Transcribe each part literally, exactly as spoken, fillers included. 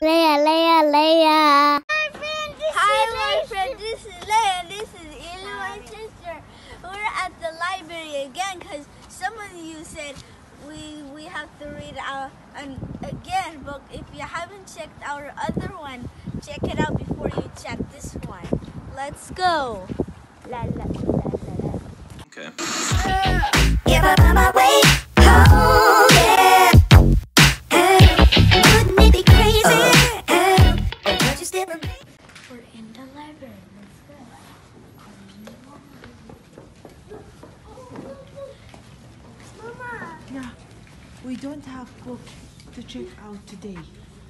Leia, Leia, Leia. Hi, my friend. This is Leia. This is Ilu, my sister. We're at the library again because some of you said we we have to read our an, again book. If you haven't checked our other one, check it out before you check this one. Let's go. La, la, la, la, la. Okay. Give up on my way. Oh, yeah. Wouldn't it be crazy? Uh, uh, don't you still remember? We're in the library. Let's go. Mama. No, we don't have books to check out today.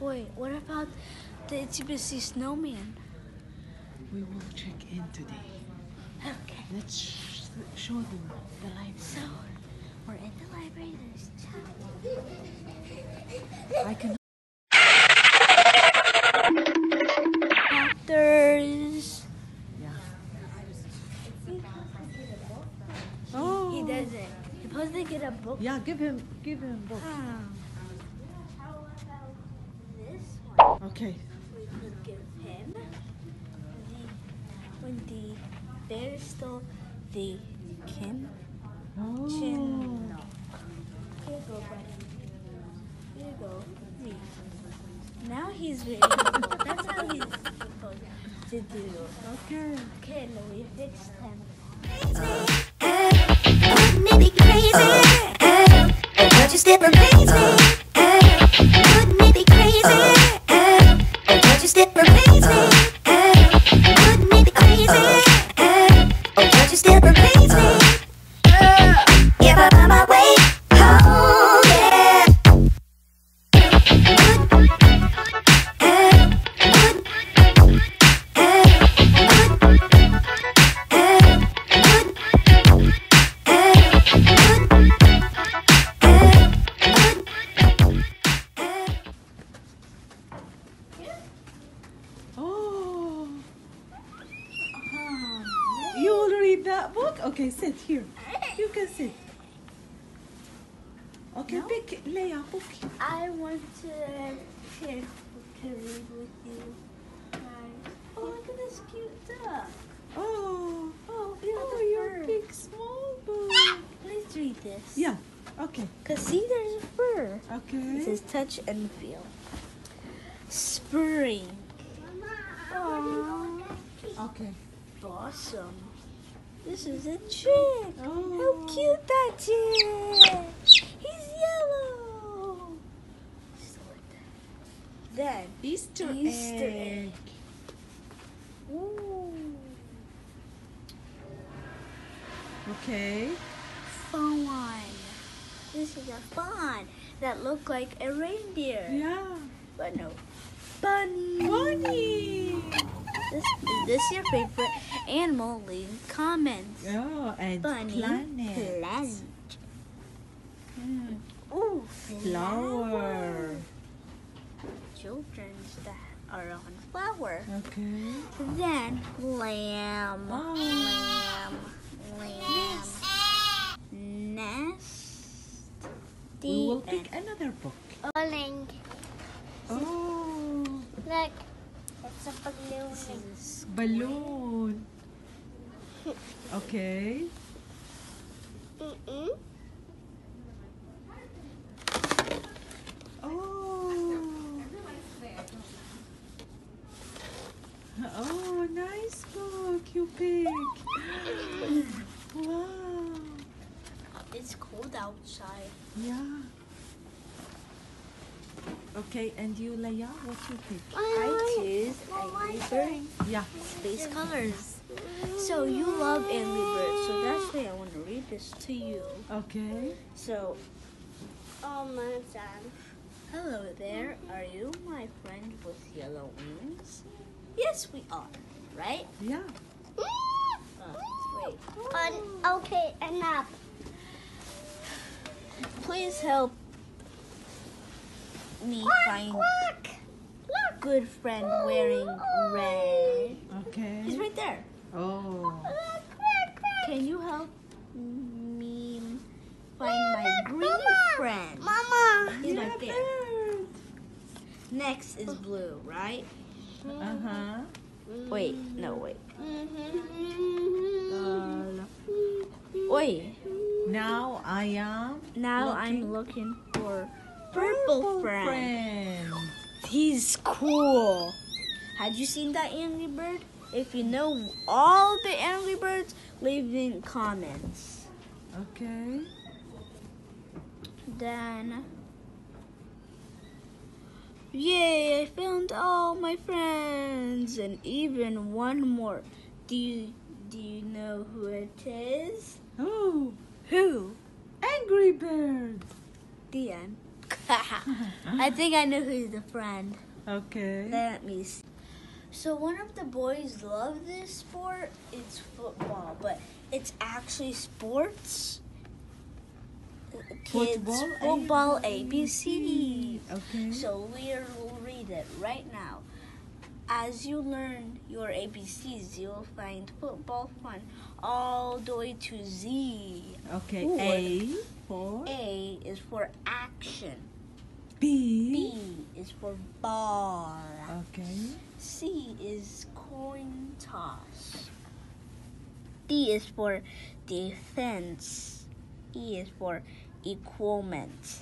Wait, what about the Itsy-Bitsy Snowman? We will check in today. Okay. Let's sh show them the library. So, we're in the library. There's two. I can. Doctors. Yeah. Oh. He doesn't. He's supposed to get a book. Yeah, give him, give him a book. Oh. How about this one? Okay. We could give him. When the bear stole the kin, oh. chin, no. Here you go, buddy. Here you go, me. Now he's ready. That's how he's supposed to do. Okay. Okay, now we fixed him. Wouldn't it be crazy? Don't you still amaze me? Wouldn't it be crazy? Don't you still amaze me? Okay, sit here. You can sit. Okay, no? Pick Leia book. I want to, to, to read with you guys. Oh, look at this cute duck. Oh, oh, yeah, oh you're a big small book. Please read this. Yeah, okay. Because see, there's a fur. Okay. It says touch and feel. Spring. Mama, oh. Okay. Blossom. This is a chick. Oh. How cute that chick! He's yellow. Then Easter, Easter egg. egg. Ooh. Okay. Fawn. This is a fawn that looked like a reindeer. Yeah. But no. Bunny. Bunny. This, is this your favorite animal? Leave comments. Oh, and bunny planet. Plant. Mm. Ooh, flower. Children's that are on flower. Okay. Then lamb. Oh. Lamb. Lamb. Nest. Nest. We will pick another book. Oling. Oh. Look. It's a balloon. Balloon. Okay. Mm-mm. Oh. Oh, nice book you picked. Wow. It's cold outside. Yeah. Okay, and you, Leia, what do you pick? I choose Angry Birds. Yeah. Space colors. So you love Angry Birds, so that's why I want to read this to you. Okay. So, oh my God. Hello there. Are you my friend with yellow wings? Yes, we are. Right? Yeah. Oh, wait. Um, okay, enough. Please help me quack, find quack, quack. Good friend wearing red. Okay. He's right there. Oh. Quack, quack, quack. Can you help me find my green Mama. friend? Mama. He's right there. Next is blue, right? Uh-huh. Wait, no, wait. Uh, no. Wait. Now I am Now looking I'm looking for purple, purple friend. friend. He's cool. Had you seen that Angry Bird? If you know all the Angry Birds, leave it in comments. Okay. Then, yay, I found all my friends and even one more. Do you, do you know who it is? Who? Who? Angry Birds. The end. I think I know who's the friend. Okay. Let me see. So one of the boys love this sport. It's football, but it's actually sports. Kids football, football A B C. Okay. So we'll read it right now. As you learn your A B Cs, you'll find football fun all the way to Z. Okay. Ooh. A for A is for action. B. B is for ball. Okay. C is coin toss. D is for defense. E is for equipment.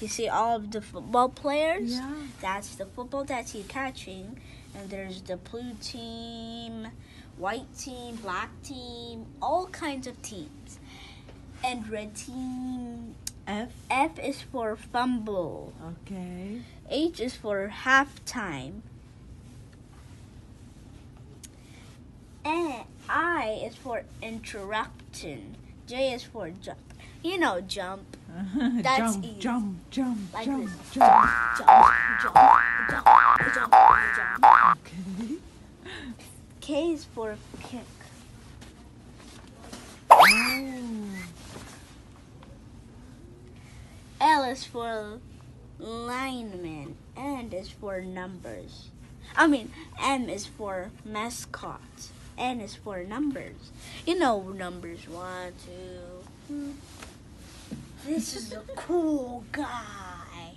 You see all of the football players? Yeah. That's the football that he's catching. And there's the blue team, white team, black team, all kinds of teams. And red team. F. F is for fumble. Okay. H is for halftime. And I is for interruption. J is for jump. You know, jump. That's jump, easy. Jump, jump, like jump, this. Jump, jump, jump, jump, jump, jump, jump. Okay. K is for kick. Oh. L is for lineman. N is for numbers. I mean, M is for mascots. N is for numbers. You know numbers. One, two. Mm. This is a cool guy.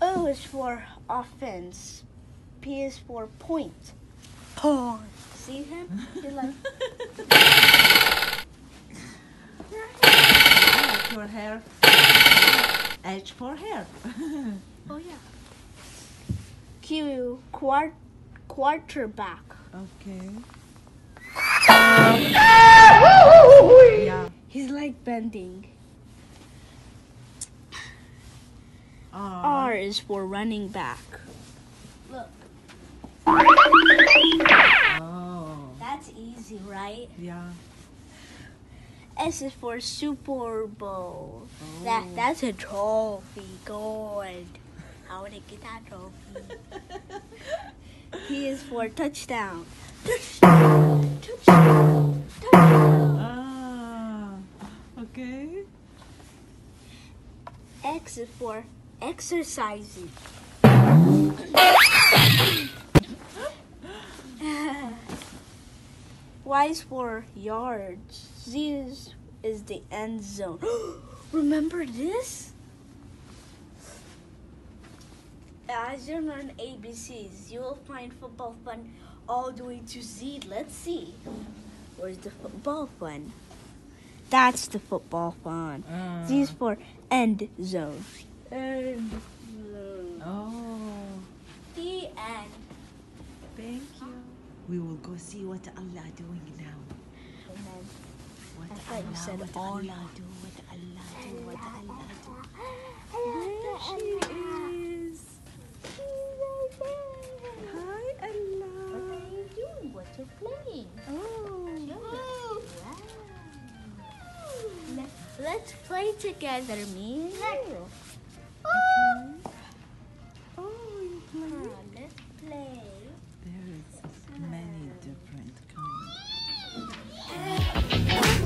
O is for offense. P is for point. Point. See him? He's like. H for hair. H for hair. Oh yeah. Q quart quarterback. Okay. Yeah. He's like bending. R. R is for running back. Look. Oh. That's easy, right? Yeah. S is for Super Bowl. Oh. That that's a trophy, gold. I want to get that trophy. T is for touchdown. Touchdown. Touchdown. Touchdown. Ah. Okay. X is for exercising. Y is for yards. Z is, is the end zone. Remember this? As you learn A B Cs, you will find football fun all the way to Z. Let's see. Where's the football fun? That's the football fun. Uh. Z is for end zone. End zone. Oh. The end. Thank you. We will go see what Allah doing now. Amen. What I thought Allah, you said what Allah, Allah do, what Allah do, what Allah do. There she is. Hi Allah. What are you doing? What are you playing? Oh. Oh. Wow. Let's play together, me and you. Oh. Oh, you play. Oh, let's play. Many different kinds.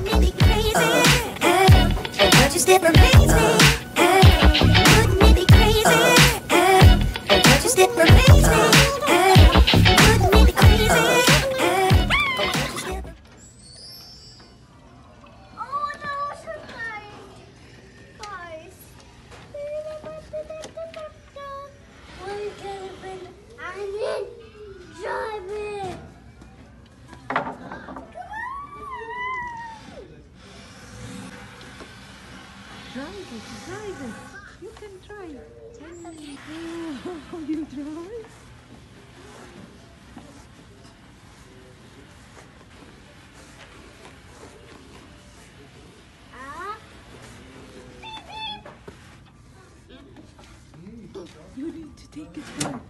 Wouldn't it be crazy? Oh, don't you step amazing? Oh, wouldn't it be crazy? Oh, don't you step amazing? Oh, wouldn't it be crazy? Oh, don't you step amazing? Oh no, drive it. You can try. Oh, you drive? You need to take it back.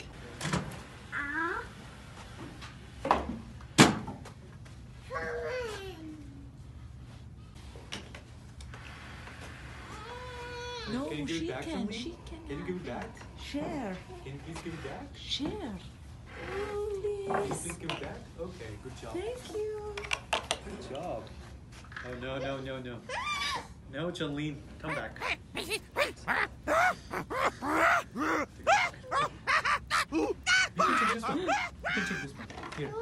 No, can you give she it back can. To me? She can. Can you give it back? Share. Can you please give it back? Share. Oh, can you please give it back? Okay, good job. Thank you. Good job. Oh, no, no, no, no. No, Jolene, come back. You can take this one. You can take this one. Here.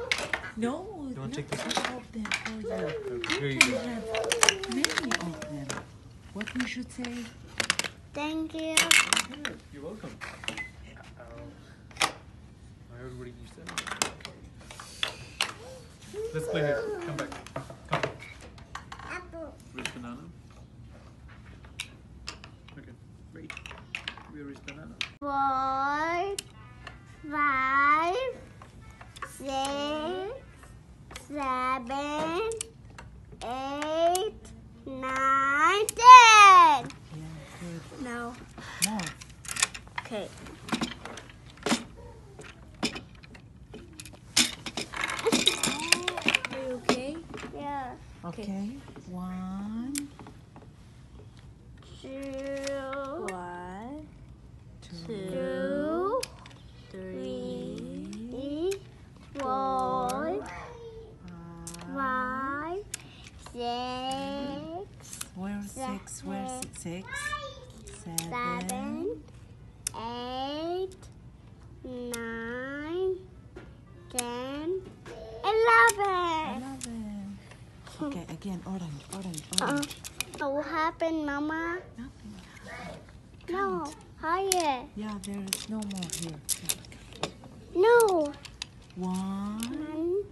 No, you want to take this one? Them for you. Okay, here you go. Have many of them. What we should say? Thank you. Okay, you're welcome. Uh, everybody used that. Let's play here. Come back. Come back. Apple. Where's banana? Okay, wait. Where is banana? Four, five, six, seven, eight, nine, ten. No. More. Okay. Are you okay? Yeah. Okay. Okay. One. Two. One. Two. Two. Three. Three. Four. Five. Six. Where's six? Where's six? Seven, eight, nine, ten, eleven. Eleven. Okay, again, orange, orange, orange. Uh, what happened, Mama? Nothing. No, higher. Yeah, there is no more here. No. One. One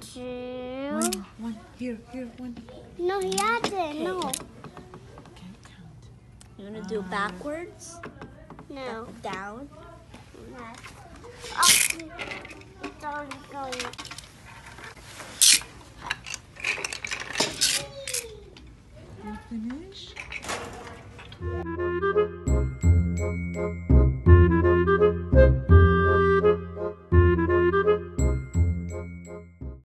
two. One, one. Here, here, one. No, he hasn't. Okay. No. You want to do backwards? No. Back, down? No. Oh, it's already going. You finish?